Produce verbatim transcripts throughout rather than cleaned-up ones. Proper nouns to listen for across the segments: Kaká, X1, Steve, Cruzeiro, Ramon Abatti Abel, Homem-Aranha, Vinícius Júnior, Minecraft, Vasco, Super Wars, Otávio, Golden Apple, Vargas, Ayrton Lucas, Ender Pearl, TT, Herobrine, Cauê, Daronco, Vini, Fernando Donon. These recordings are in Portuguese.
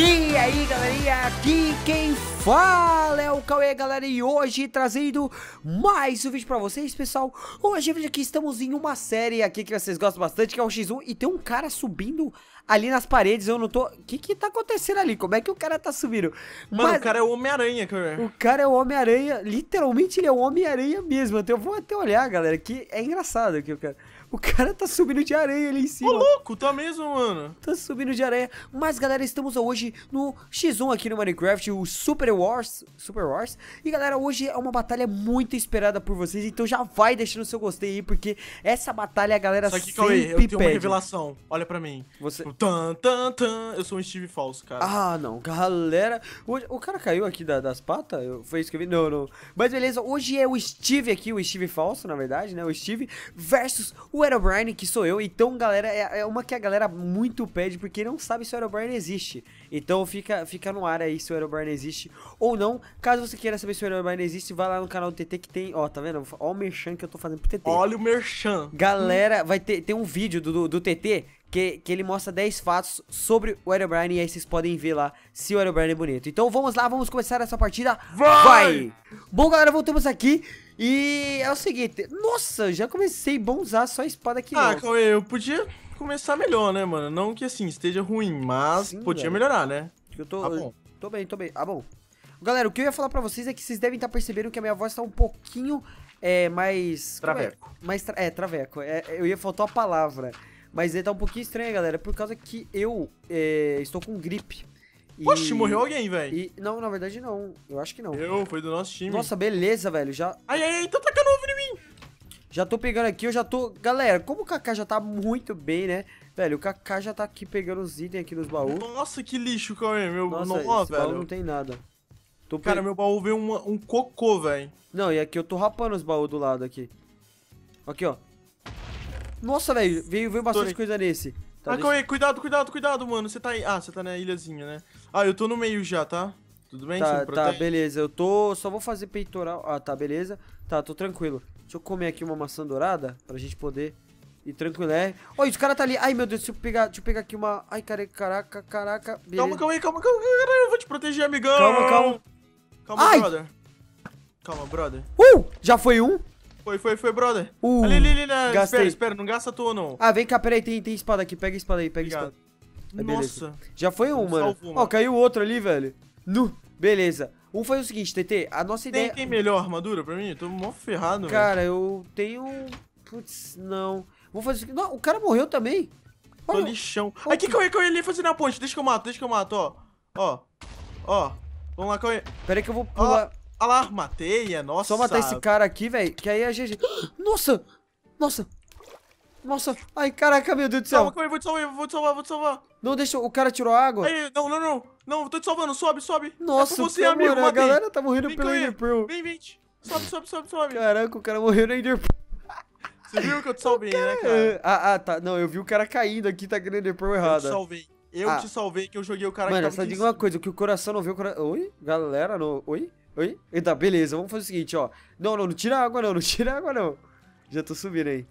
E aí galerinha, aqui quem fala é o Cauê, galera, e hoje trazendo mais um vídeo pra vocês, pessoal. Hoje aqui estamos em uma série aqui que vocês gostam bastante, que é o X um, e tem um cara subindo ali nas paredes, eu não tô... O que que tá acontecendo ali? Como é que o cara tá subindo? Mano, Mas... o cara é o Homem-Aranha, cara. O cara é o Homem-Aranha, literalmente ele é o Homem-Aranha mesmo, então eu vou até olhar, galera, que é engraçado que o cara... O cara tá subindo de areia ali em cima. Ô, louco, tá mesmo, mano. Tá subindo de areia. Mas, galera, estamos hoje no X um aqui no Minecraft, o Super Wars. Super Wars. E, galera, hoje é uma batalha muito esperada por vocês, então já vai deixando o seu gostei aí, porque essa batalha a galera sempre pede. Só que, Cauê, eu tenho pede. uma revelação. Olha pra mim. Você... Tan, tan, tan. Eu sou um Steve falso, cara. Ah, não. Galera... Hoje... O cara caiu aqui da, das patas? Eu... Foi isso que eu vi? Não, não. Mas, beleza, hoje é o Steve aqui, o Steve falso, na verdade, né? O Steve versus... o O Herobrine, que sou eu. Então, galera, é uma que a galera muito pede, porque não sabe se o Herobrine existe. Então fica, fica no ar aí se o Herobrine existe ou não. Caso você queira saber se o Herobrine existe, vai lá no canal do T T que tem... Ó, tá vendo? Ó o merchan que eu tô fazendo pro T T. Olha o merchan. Galera, vai ter tem um vídeo do, do, do T T que, que ele mostra dez fatos sobre o Herobrine, e aí vocês podem ver lá se o Herobrine é bonito. Então vamos lá, vamos começar essa partida. Vai! vai! Bom, galera, voltamos aqui. E é o seguinte, nossa, já comecei bom usar só a espada aqui. Ah, Cauê, eu podia começar melhor, né, mano? Não que assim esteja ruim, mas Sim, podia velho. melhorar, né? Eu tô, ah, bom. tô bem, tô bem. Ah, bom. Galera, o que eu ia falar pra vocês é que vocês devem estar percebendo que a minha voz tá um pouquinho é, mais... Traveco. É, mais tra... é traveco. É, eu ia faltar a palavra. Mas ele tá um pouquinho estranho, galera, por causa que eu é, estou com gripe. E... Poxa, morreu alguém, velho. Não, na verdade não. Eu acho que não. Eu, foi do nosso time. Nossa, beleza, velho. Já... Ai, ai, ai, tá tacando ovo em mim. Já tô pegando aqui, eu já tô... Galera, como o Kaká já tá muito bem, né? Velho, o Kaká já tá aqui pegando os itens aqui nos baús. Nossa, que lixo, Cauê. Meu... Nossa, não, ó, velho. Baú não tem nada. Tô Cara, pe... meu baú veio uma, um cocô, velho. Não, e aqui eu tô rapando os baús do lado aqui. Aqui, ó. Nossa, velho, veio, veio bastante coisa nesse. Ah, Cauê, cuidado, cuidado, cuidado, mano. Você tá aí. Ah, você tá na ilhazinha, né? Ah, eu tô no meio já, tá? Tudo bem? Tá, tá, beleza. Eu tô... Só vou fazer peitoral. Ah, tá, beleza. Tá, tô tranquilo. Deixa eu comer aqui uma maçã dourada pra gente poder ir tranquilo. É. Olha, os caras tá ali. Ai, meu Deus, deixa eu pegar, deixa eu pegar aqui uma... Ai, caraca, caraca. Beleza. Calma, calma aí, calma, calma. Eu vou te proteger, amigão. Calma, calma. Calma, Ai. brother. Calma, brother. Uh! Já foi um? Foi, foi, foi, brother. Uh, ali, ali, ali, ali. Gastei. Espera, espera, não gasta à toa, não. Ah, vem cá, peraí, tem, tem espada aqui. Pega a espada aí, pega a espada. É, Nossa. Já foi um, mano. Salvou, mano. Ó, caiu outro ali, velho. Nu. Beleza. Um foi o seguinte, T T, a nossa ideia... Tem, tem melhor armadura pra mim? Eu tô mó ferrado, Cara, velho. eu tenho... Putz, não. Vou fazer o seguinte... Não, o cara morreu também. Olha. Tô lixão. Olha. Aqui, Cauê, Cauê, ele fazendo a ponte. Deixa que eu mato, deixa que eu mato, ó. Ó, ó. Vamos lá, Cauê. Peraí que eu vou pular... Ó. Ah lá, matei, é nossa. Só matar esse cara aqui, velho, que aí a gente... Nossa, nossa, nossa. Ai, caraca, meu Deus do céu. Calma, calma, eu vou te salvar, eu vou te salvar, vou te salvar. Não, deixa, o cara tirou a água. Aí, não, não, não, não, tô te salvando, sobe, sobe. Nossa, é por você, amigo, a galera tá morrendo pelo Ender Pearl. Vem, vem, sobe, sobe, sobe, sobe. Caraca, o cara morreu no Ender Pearl. Você viu que eu te salvei, cara... né, cara? Ah, ah, tá, não, eu vi o cara caindo aqui, tá com o Ender Pearl errado. Eu te salvei, eu ah. te salvei, que eu joguei o cara... Mano, que só diga uma coisa, que o coração não vê o coração... Oi, galera, não... Oi? Oi? Tá, beleza, vamos fazer o seguinte, ó. Não, não, não tira água não, não tira água não. Já tô subindo aí.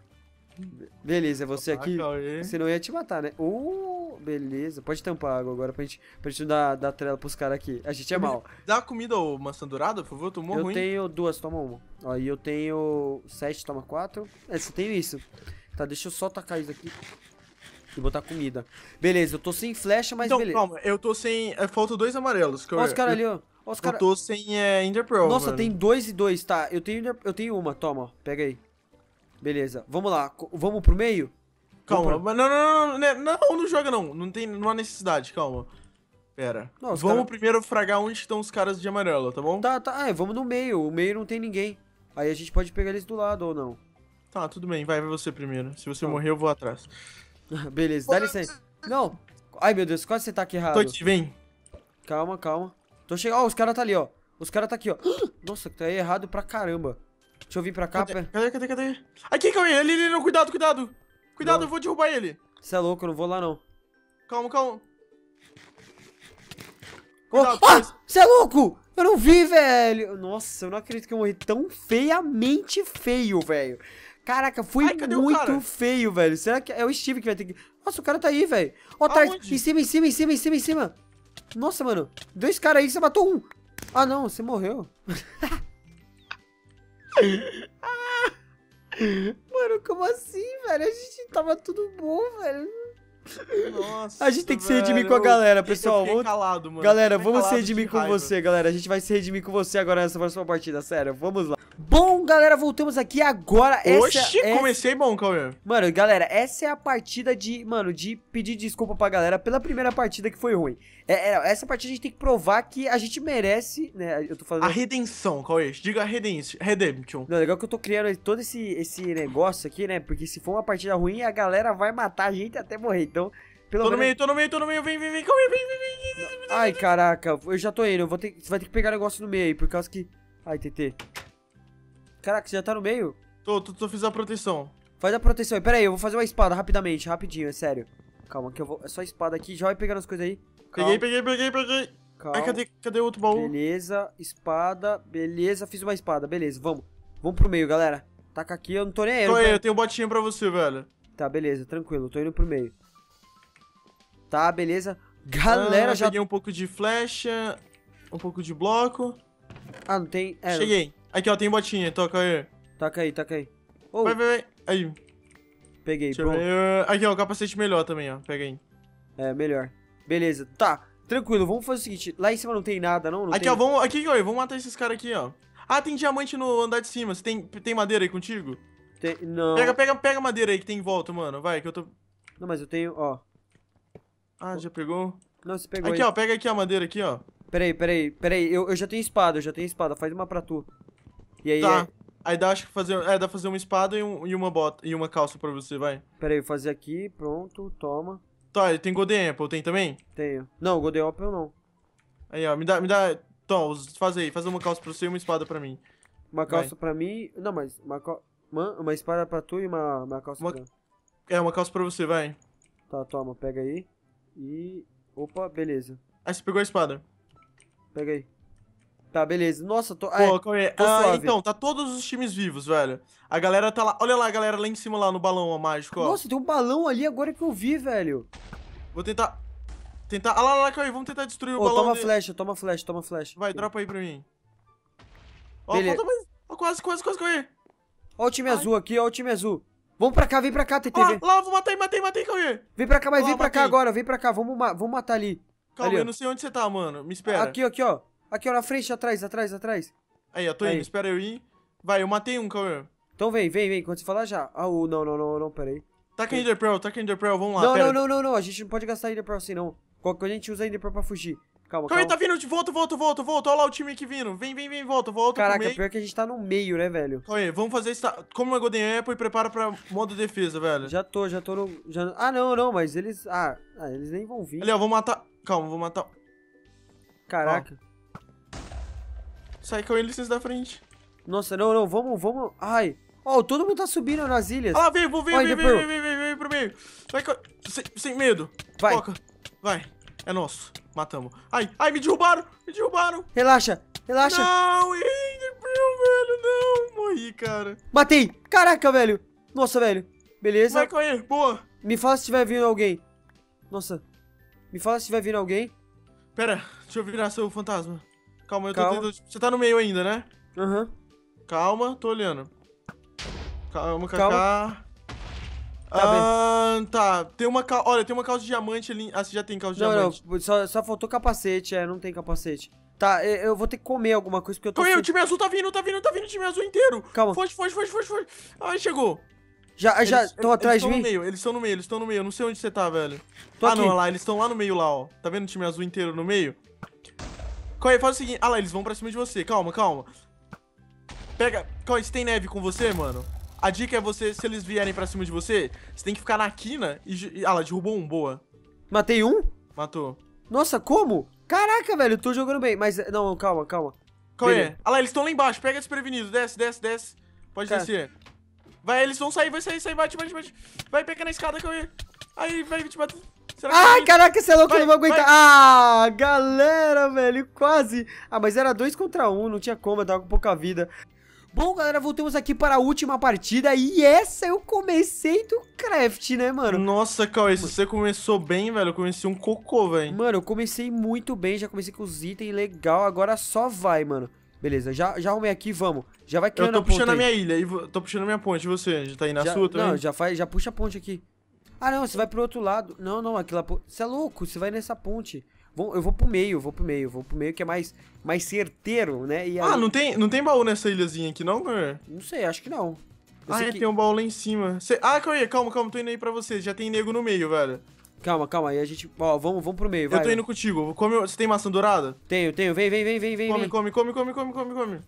Beleza, você aqui, você não ia te matar, né? Uh, beleza, pode tampar a água agora pra gente, pra gente dar, dar trela pros caras aqui. A gente é mal. Dá comida ou maçã dourada, por favor, tomou ruim. Eu tenho duas, toma uma. Ó, e eu tenho sete, toma quatro. É, você tem isso. Tá, deixa eu só tacar isso aqui. E botar comida. Beleza, eu tô sem flecha, mas então, beleza. Não, calma, eu tô sem... É, falta dois amarelos. Olha os caras ali, ó. Os cara... Eu tô sem é, Ender Pearl. Nossa, mano. Tem dois e dois, tá? Eu tenho, eu tenho uma, toma, pega aí. Beleza, vamos lá, vamos pro meio? Calma, pro... Não, não, não, não, não, não, não joga não, não, tem, não há necessidade, calma. Pera, não, vamos cara... primeiro fragar onde estão os caras de amarelo, tá bom? Tá, tá, é, vamos no meio, o meio não tem ninguém. Aí a gente pode pegar eles do lado ou não. Tá, tudo bem, vai, vai você primeiro, se você tá. morrer eu vou atrás. Beleza, dá licença. Não, ai meu Deus, quase você tá aqui errado. Tô aqui, vem. Calma, calma. Tô chegando, ó, oh, os caras tá ali, ó. Os caras tá aqui, ó. Nossa, tá errado pra caramba. Deixa eu vir pra cá, cadê, pera. Cadê, cadê, cadê? Aqui, calma aí, ali, ali, não, cuidado, cuidado. Cuidado, não. Eu vou derrubar ele. Você é louco, eu não vou lá, não. Calma, calma. Cuidado, oh, ah, você é louco! Eu não vi, velho. Nossa, eu não acredito que eu morri tão feiamente feio, velho. Caraca, fui Ai, muito feio, velho. Será que é o Steve que vai ter que... Nossa, o cara tá aí, velho. Ó, tá em cima, em cima, em cima, em cima, em cima. Nossa, mano. Dois caras aí, você matou um. Ah, não. Você morreu. Mano, como assim, velho? A gente tava tudo bom, velho. Nossa, a gente tem que se redimir velho. com a galera, pessoal. Eu fiquei calado, mano. Galera, vamos se redimir com raiva. você, galera. A gente vai se redimir com você agora nessa próxima partida, sério. Vamos lá. Bom, galera, voltamos aqui agora. Oxi, essa, essa... comecei bom, Cauê. Mano, galera, essa é a partida de, mano, de pedir desculpa pra galera pela primeira partida que foi ruim. É, é, essa partida a gente tem que provar que a gente merece, né? Eu tô falando... A redenção, Cauê. Diga a redenção. Redemption. Não, legal que eu tô criando todo esse, esse negócio aqui, né? Porque se for uma partida ruim, a galera vai matar a gente até morrer, então... Então, pelo tô no meio, tô no meio, tô no meio, vem, vem, vem, vem, vem, vem, vem, vem. Ai, caraca, eu já tô indo, eu vou ter, você vai ter que pegar negócio no meio aí, por causa que... Ai, T T. Caraca, você já tá no meio? Tô, tô, tô fiz a proteção. Faz a proteção aí, pera aí, eu vou fazer uma espada rapidamente, rapidinho, é sério. Calma, que eu vou, é só espada aqui, já vai pegando as coisas aí. Calma. Peguei, peguei, peguei, peguei. Calma. Ai, cadê, cadê o outro baú? Beleza, espada, beleza, fiz uma espada, beleza, vamos. Vamos pro meio, galera. Taca aqui, eu não tô nem aí. Tô aí, eu tenho botinha pra você, velho. Tá, beleza, tranquilo, eu tô indo pro meio. Tá, beleza. Galera, ah, já... Peguei um pouco de flecha, um pouco de bloco. Ah, não tem... É, Cheguei. Aqui, ó, tem botinha. Toca aí. Taca aí, taca aí. Oh. Vai, vai, vai. Aí. Peguei, bom. Aqui, ó, o capacete melhor também, ó. Pega aí. É, melhor. Beleza. Tá, tranquilo. Vamos fazer o seguinte. Lá em cima não tem nada, não? não aqui, tem... ó, vamos... Aqui, ó, vamos matar esses caras aqui, ó. Ah, tem diamante no andar de cima. Você tem, tem madeira aí contigo? Tem... Não. Pega, pega, pega a madeira aí que tem em volta, mano. Vai, que eu tô... Não, mas eu tenho, ó... Ah, já pegou? Não, você pegou. Aqui, aí. ó, pega aqui a madeira aqui, ó. Peraí, peraí, peraí. Eu, eu já tenho espada, eu já tenho espada. Faz uma pra tu. E aí... Tá. É... Aí dá, acho que fazer... É, dá fazer uma espada e, um, e uma bota... E uma calça pra você, vai. Peraí, fazer aqui. Pronto, toma. Tá, tem Golden Apple, tem também? Tenho. Não, Golden Apple não. Aí, ó, me dá... Me dá... Tom, faz aí. Faz uma calça pra você e uma espada pra mim. Uma calça vai. pra mim... Não, mas... Uma, cal... uma, uma espada pra tu e uma, uma calça uma... pra... É, uma calça pra você, vai. Tá, toma. Pega aí. E... Opa, beleza. Ah, você pegou a espada. Pega aí. Tá, beleza. Nossa, tô... Pô, é? tô ah, suave. Então, tá todos os times vivos, velho. A galera tá lá... Olha lá a galera lá em cima, lá no balão, ó, mágico, ó. Nossa, tem um balão ali agora que eu vi, velho. Vou tentar... Tentar... Ah, lá, lá, lá, vamos tentar destruir o oh, balão. Toma dele. flecha, toma flecha, toma flecha. Vai, dropa aí pra mim. Ó, oh, falta mais... Oh, quase, quase, quase, Cauê. Ó o time Ai. azul aqui, ó o time azul. Vamos pra cá, vem pra cá, T T. Lá, vem. lá, vou matar, matei, matei, Cauê. Vem pra cá, mas lá, vem pra matei. cá agora, vem pra cá, vamos, ma vamos matar ali. Calma, ali, eu não sei onde você tá, mano, me espera. Aqui, aqui, ó. Aqui, ó, na frente, atrás, atrás, atrás. Aí, ó, tô aí. indo, espera eu ir. Vai, eu matei um, Cauê. Então vem, vem, vem, quando você falar já. Ah, oh, não, não, não, não, pera aí. Taca a Ender Pearl, taca a Ender Pearl, vamos lá. Não, pera. não, não, não, não, a gente não pode gastar Ender Pearl assim, não. Qualquer coisa a gente usa Ender Pearl pra fugir. Calma, Cauê, calma. tá vindo, volta, volta, volta, volta. Olha lá o time aqui vindo. Vem, vem, vem, volta, volta. Caraca, pior que a gente tá no meio, né, velho? Cauê, vamos fazer esta... Como uma Golden Apple e prepara pra modo defesa, velho. Já tô, já tô no... Já... Ah, não, não, mas eles... Ah, ah, eles nem vão vir. Ali, ó, vou matar... Calma, vou matar... Caraca. Ó. Sai, Cauê, licença da frente. Nossa, não, não, vamos, vamos... Ai... Ó, oh, todo mundo tá subindo nas ilhas. Ah, vem, vou vir, vem, vem, vem, vem, vem, vem pro meio. Vai, Cauê. Sem, sem medo. Vai. Foca. Vai. É nosso. Matamos. Ai, ai, me derrubaram, me derrubaram. Relaxa, relaxa. Não, Ender Pearl, velho, não. Morri, cara. Matei. Caraca, velho. Nossa, velho. Beleza. Vai, Cauê, boa. Me fala se tiver vindo alguém. Nossa. Me fala se tiver vindo alguém. Pera, deixa eu virar seu fantasma. Calma, eu tô Calma. tentando... Você tá no meio ainda, né? Aham. Uhum. Calma, tô olhando. Calma, Cacá. Tá, ah, tá, tem uma calça. Olha, tem uma calça de diamante ali. Ah, você já tem calça de não, diamante? Não, só, só faltou capacete, é, não tem capacete. Tá, eu vou ter que comer alguma coisa porque eu tô. Cauê, sem... o time azul tá vindo, tá vindo, tá vindo o time azul inteiro. Calma. Foge, foge, foge, foge, foge. Ah, chegou. Já, eles, já, estão atrás de mim? Meio, eles estão no meio, eles estão no meio, eu não sei onde você tá, velho. Tô ah, aqui. não, olha lá, eles estão lá no meio, lá, ó. Tá vendo o time azul inteiro no meio? Cauê, faz o seguinte. Ah lá, eles vão pra cima de você, calma, calma. Pega. Cauê, você tem neve com você, mano? A dica é você, se eles vierem pra cima de você, você tem que ficar na quina e... Ah lá, derrubou um, boa. Matei um? Matou. Nossa, como? Caraca, velho, eu tô jogando bem, mas... Não, calma, calma. Qual é? Ah lá, eles estão lá embaixo, pega desprevenido, desce, desce, desce. Pode Cara. descer. Vai, eles vão sair, vai sair, sai, bate, bate, bate. Vai, pega na escada, Cauê. Aí, vai, te bate. Será que ah, caraca, você é louco, vai, eu não vou aguentar. Vai. Ah, galera, velho, quase. Ah, mas era dois contra um, não tinha como, eu tava com pouca vida. Bom, galera, voltamos aqui para a última partida. E essa eu comecei do craft, né, mano? Nossa, Cauê, mano, você começou bem, velho. Eu comecei um cocô, velho. Mano, eu comecei muito bem. Já comecei com os itens, legal. Agora só vai, mano. Beleza, já, já arrumei aqui, vamos. Já vai criando a ponte. Eu tô puxando a minha ilha, e tô puxando a minha ponte. E você? Já tá aí na já, sua também? Não, já, faz, já puxa a ponte aqui. Ah, não, você vai pro outro lado. Não, não, aquela ponte. Você é louco, você vai nessa ponte. Eu vou pro meio, vou pro meio, vou pro meio, que é mais, mais certeiro, né? E aí... Ah, não tem, não tem baú nessa ilhazinha aqui, não, cara? Não sei, acho que não. Eu ah, é, que... tem um baú lá em cima. Cê... Ah, Cauê, calma, calma, tô indo aí pra você. Já tem nego no meio, velho. Calma, calma, aí a gente... Ó, vamos, vamos pro meio, vai. Eu tô indo contigo. Come... Você tem maçã dourada? Tenho, tenho. Vem, vem, vem, vem, vem. Come, vem. come, come, come, come, come, come.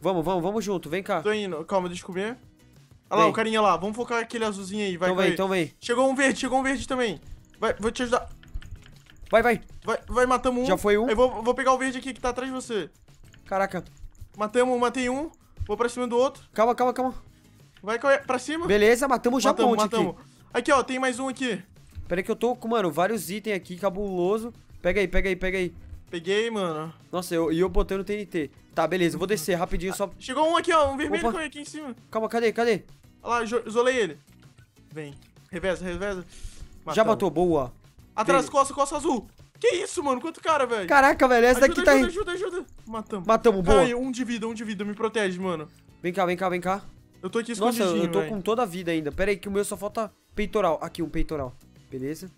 Vamos, vamos, vamos junto, vem cá. Tô indo. Calma, deixa eu comer. Olha lá, o carinha lá. Vamos focar aquele azulzinho aí, vai, então vai. Então vem, então vem. Chegou um verde, chegou um verde também. Vai, vou te ajudar. Vai, vai. Vai, vai, matamos um. Já foi um. Eu vou, vou pegar o verde aqui que tá atrás de você. Caraca. Matamos, matei um. Vou pra cima do outro. Calma, calma, calma. Vai pra cima. Beleza, matamos já matamos, ponte matamos. aqui. Aqui, ó, tem mais um aqui. Pera aí que eu tô com, mano, vários itens aqui, cabuloso. Pega aí, pega aí, pega aí. Peguei, mano. Nossa, e eu, eu botei no T N T. Tá, beleza, eu vou descer rapidinho só. Chegou um aqui, ó, um vermelho Opa. aqui em cima. Calma, cadê, cadê? Olha lá, isolei ele. Vem, reveza, reveza. Matamos. Já matou, boa. Atrás, costa, costa azul. Que isso, mano? Quanto cara, velho? Caraca, velho, essa ajuda, daqui tá aí. Ajuda, ajuda, ajuda. Matamos. Matamos, boa. Ai, um de vida, um de vida. Me protege, mano. Vem cá, vem cá, vem cá. Eu tô aqui escondidinho. Nossa, eu tô véio. com toda a vida ainda. Pera aí que o meu só falta peitoral. Aqui, um peitoral. Beleza.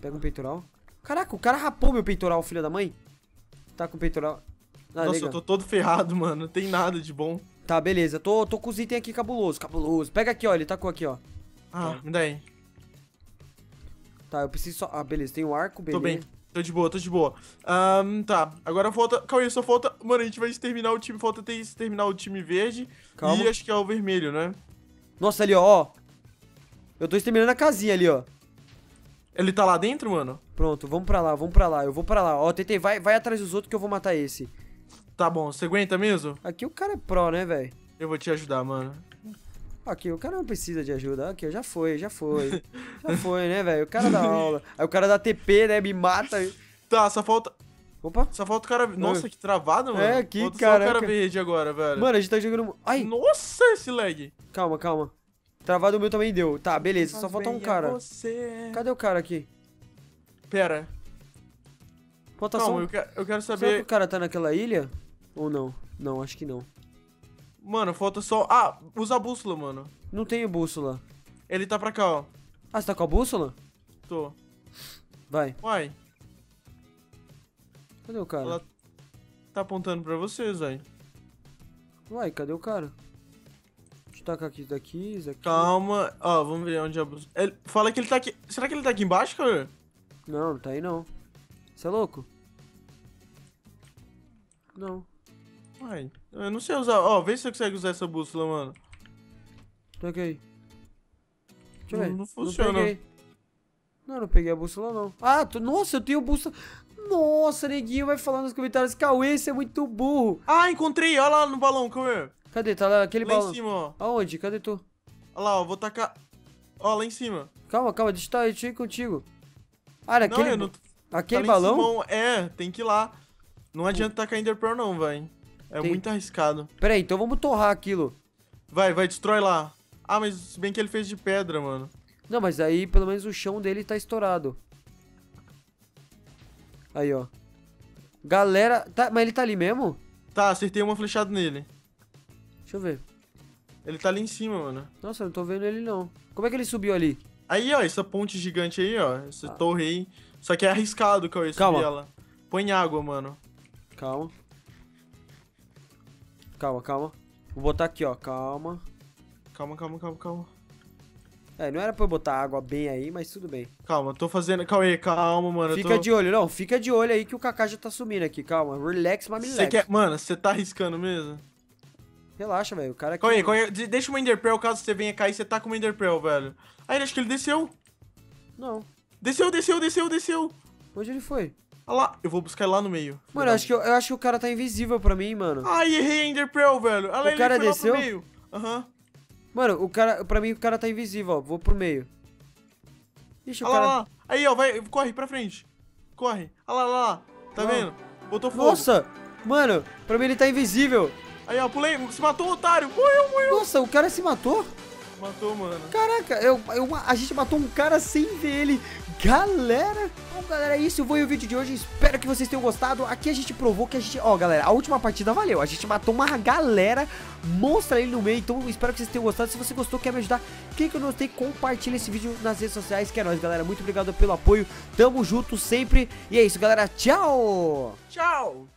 Pega um peitoral. Caraca, o cara rapou meu peitoral, filha da mãe. Tá com o peitoral. Ah, Nossa, legal. eu tô todo ferrado, mano. Não tem nada de bom. Tá, beleza. Tô, tô com os itens aqui cabuloso, cabuloso. Pega aqui, ó. Ele tacou aqui, ó. Ah, tá. Me dá aí. Tá, eu preciso só... Ah, beleza. Tem um arco, beleza. Tô bem. Tô de boa, tô de boa. Um, tá, agora falta... Calma, só falta... Mano, a gente vai exterminar o time. Falta ter exterminar o time verde. Calma. E acho que é o vermelho, né? Nossa, ali, ó, ó. Eu tô exterminando a casinha ali, ó. Ele tá lá dentro, mano? Pronto, vamos pra lá, vamos pra lá. Eu vou pra lá. Ó, T T, vai, vai atrás dos outros que eu vou matar esse. Tá bom, você aguenta mesmo? Aqui o cara é pró, né, velho? Eu vou te ajudar, mano. Aqui, o cara não precisa de ajuda. Aqui, já foi, já foi. Já foi, né, velho? O cara dá aula. Aí o cara dá T P, né? Me mata. Tá, só falta... Opa. Só falta o cara... Nossa, Oi. que travado, mano. É, aqui, cara. Só o cara verde agora, velho. Mano, a gente tá jogando... Ai. Nossa, esse lag. Calma, calma. Travado o meu também deu. Tá, beleza. Mas só falta um cara. Você. Cadê o cara aqui? Pera. Falta só um... eu, eu quero saber... Será que o cara tá naquela ilha? Ou não? Não, acho que não. Mano, falta só... Ah, usa a bússola, mano. Não tenho bússola. Ele tá pra cá, ó. Ah, você tá com a bússola? Tô. Vai. Vai. Cadê o cara? Ela tá apontando pra vocês, velho. Uai, cadê o cara? Deixa eu tacar aqui, daqui, isso aqui. Calma. Ó, vamos ver onde é a bússola. Ele... Fala que ele tá aqui... Será que ele tá aqui embaixo, cara? Não, não tá aí, não. Você é louco? Não. Ai, eu não sei usar. Ó, oh, vê se você consegue usar essa bússola, mano. Toquei. Deixa eu ver. Não funciona. Não, peguei. não, não peguei a bússola, não. Ah, tu... nossa, eu tenho bússola. Nossa, neguinho, vai falando nos comentários. Cauê, você é muito burro. Ah, encontrei. Olha lá no balão, Cauê. Cadê? Tá lá, aquele lá balão. Lá em cima, ó. Aonde? Cadê tu? Olha lá, ó, vou tacar. Ó, lá em cima. Calma, calma, deixa eu estar aí contigo. Ah, era aquele, não, não... aquele tá balão? Cima, é, tem que ir lá. Não adianta tacar Ender Pearl, não, velho. É Tem... muito arriscado. Pera aí, então vamos torrar aquilo. Vai, vai, destrói lá. Ah, mas se bem que ele fez de pedra, mano. Não, mas aí pelo menos o chão dele tá estourado. Aí, ó. Galera... Tá... Mas ele tá ali mesmo? Tá, acertei uma flechada nele. Deixa eu ver. Ele tá ali em cima, mano. Nossa, eu não tô vendo ele, não. Como é que ele subiu ali? Aí, ó, essa ponte gigante aí, ó. Essa ah. torre aí. Só que é arriscado, Cauê, subir ela. Põe água, mano. Calma. Calma, calma. Vou botar aqui, ó. Calma. Calma, calma, calma, calma. É, não era pra eu botar água bem aí, mas tudo bem. Calma, tô fazendo... Calma aí, calma, mano. Fica tô... de olho, não. Fica de olho aí que o Kaká já tá sumindo aqui. Calma, relax, mas relax. Quer... Mano, você tá arriscando mesmo? Relaxa, velho. O cara aqui... Calma aí, calma aí. Deixa o Ender Pearl, caso você venha cair, você tá com o Ender Pearl, velho. Aí, acho que ele desceu. Não. Desceu, desceu, desceu, desceu. Onde ele foi? Olha lá, eu vou buscar ele lá no meio. Mano, eu acho, que eu, eu acho que o cara tá invisível pra mim, mano. Ai, errei Ender Pearl, velho. Olha, o cara desceu? Aham. Uhum. Mano, o cara, pra mim o cara tá invisível, ó. Vou pro meio. Ixi, olha o cara... lá, lá. Aí, ó, vai, corre pra frente. Corre. Olha lá, olha lá. Tá ah. vendo? Botou fogo. Nossa, mano, pra mim ele tá invisível. Aí, ó, pulei. Se matou, otário. Morreu, morreu. Nossa, o cara se matou? Matou, mano. Caraca, eu, eu, a gente matou um cara sem ver ele. Galera, bom, galera, é isso. Foi o vídeo de hoje. Espero que vocês tenham gostado. Aqui a gente provou que a gente... Ó, galera, a última partida valeu. A gente matou uma galera monstra ali no meio. Então, espero que vocês tenham gostado. Se você gostou, quer me ajudar, clica no gostei, compartilha esse vídeo nas redes sociais. Que é nóis, galera. Muito obrigado pelo apoio. Tamo junto sempre. E é isso, galera. Tchau! Tchau!